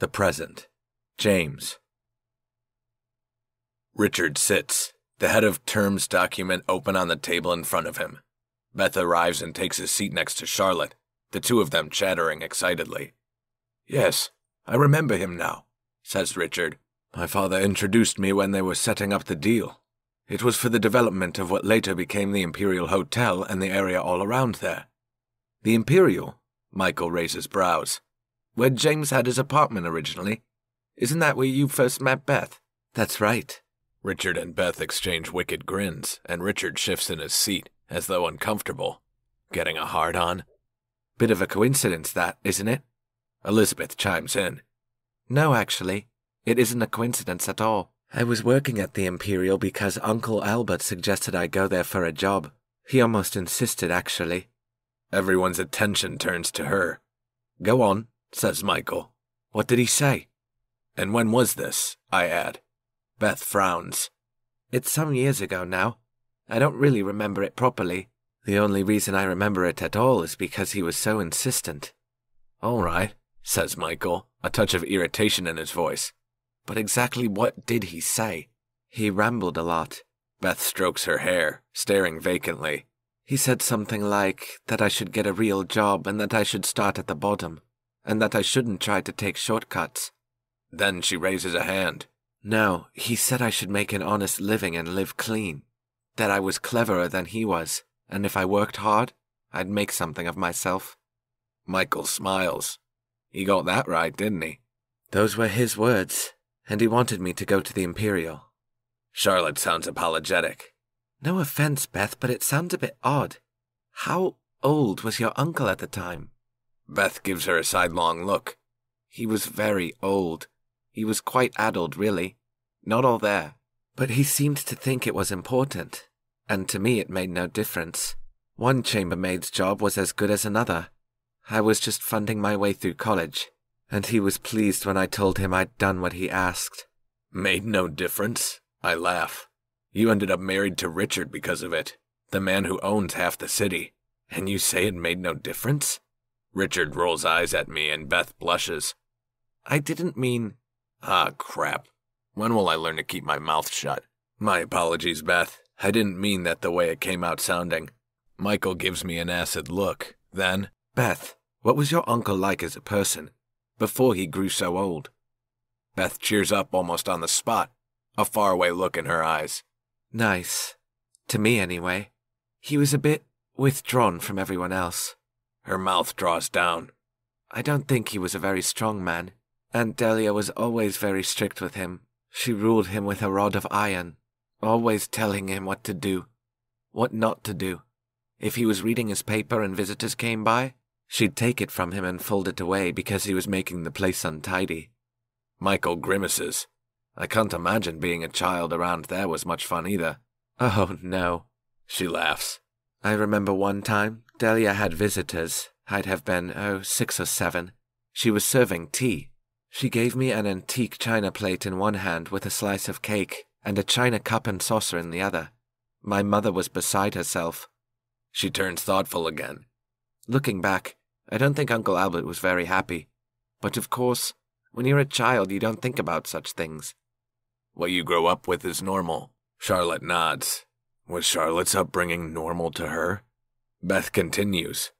The present. James. Richard sits, the head of terms document open on the table in front of him. Beth arrives and takes his seat next to Charlotte, the two of them chattering excitedly. "Yes, I remember him now," says Richard. "My father introduced me when they were setting up the deal. It was for the development of what later became the Imperial Hotel and the area all around there." "The Imperial?" Michael raises brows. "Where James had his apartment originally. Isn't that where you first met Beth?" "That's right." Richard and Beth exchange wicked grins, and Richard shifts in his seat, as though uncomfortable. Getting a hard on? "Bit of a coincidence that, isn't it?" Elizabeth chimes in. "No, actually. It isn't a coincidence at all. I was working at the Imperial because Uncle Albert suggested I go there for a job. He almost insisted, actually." Everyone's attention turns to her. "Go on," says Michael. "What did he say?" "And when was this?" I add. Beth frowns. "It's some years ago now. I don't really remember it properly. The only reason I remember it at all is because he was so insistent." "All right," says Michael, a touch of irritation in his voice. "But exactly what did he say?" "He rambled a lot." Beth strokes her hair, staring vacantly. "He said something like that I should get a real job and that I should start at the bottom, and that I shouldn't try to take shortcuts." Then she raises a hand. "No, he said I should make an honest living and live clean, that I was cleverer than he was, and if I worked hard, I'd make something of myself." Michael smiles. "He got that right, didn't he?" "Those were his words. And he wanted me to go to the Imperial." Charlotte sounds apologetic. "No offense, Beth, but it sounds a bit odd. How old was your uncle at the time?" Beth gives her a sidelong look. "He was very old. He was quite addled, really. Not all there. But he seemed to think it was important. And to me it made no difference. One chambermaid's job was as good as another. I was just funding my way through college. And he was pleased when I told him I'd done what he asked." "Made no difference?" I laugh. "You ended up married to Richard because of it, the man who owns half the city. And you say it made no difference?" Richard rolls eyes at me and Beth blushes. "I didn't mean..." "Ah, crap. When will I learn to keep my mouth shut? My apologies, Beth. I didn't mean that the way it came out sounding." Michael gives me an acid look. Then, "Beth, what was your uncle like as a person? Before he grew so old?" Beth cheers up almost on the spot, a faraway look in her eyes. "Nice. To me, anyway. He was a bit withdrawn from everyone else." Her mouth draws down. "I don't think he was a very strong man. Aunt Delia was always very strict with him. She ruled him with a rod of iron, always telling him what to do, what not to do. If he was reading his paper and visitors came by, she'd take it from him and fold it away because he was making the place untidy." Michael grimaces. "I can't imagine being a child around there was much fun either." "Oh, no." She laughs. "I remember one time, Delia had visitors. I'd have been, 6 or 7. She was serving tea. She gave me an antique china plate in one hand with a slice of cake and a china cup and saucer in the other. My mother was beside herself." She turns thoughtful again. "Looking back, I don't think Uncle Albert was very happy. But of course, when you're a child, you don't think about such things." "What you grow up with is normal." Charlotte nods. "Was Charlotte's upbringing normal to her?" Beth continues.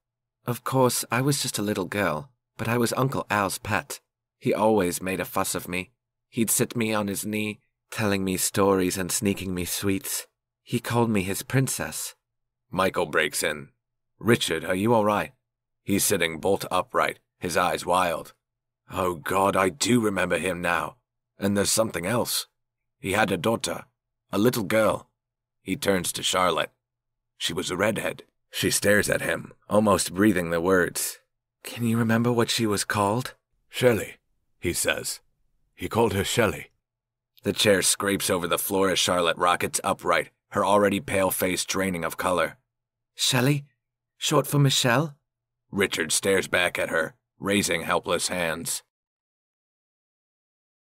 "Of course, I was just a little girl, but I was Uncle Al's pet. He always made a fuss of me. He'd sit me on his knee, telling me stories and sneaking me sweets. He called me his princess." Michael breaks in. "Richard, are you all right?" He's sitting bolt upright, his eyes wild. "Oh God, I do remember him now. And there's something else. He had a daughter, a little girl." He turns to Charlotte. "She was a redhead." She stares at him, almost breathing the words. "Can you remember what she was called?" "Shelley," he says. "He called her Shelley." The chair scrapes over the floor as Charlotte rockets upright, her already pale face draining of color. "Shelley? Short for Michelle?" Richard stares back at her, raising helpless hands.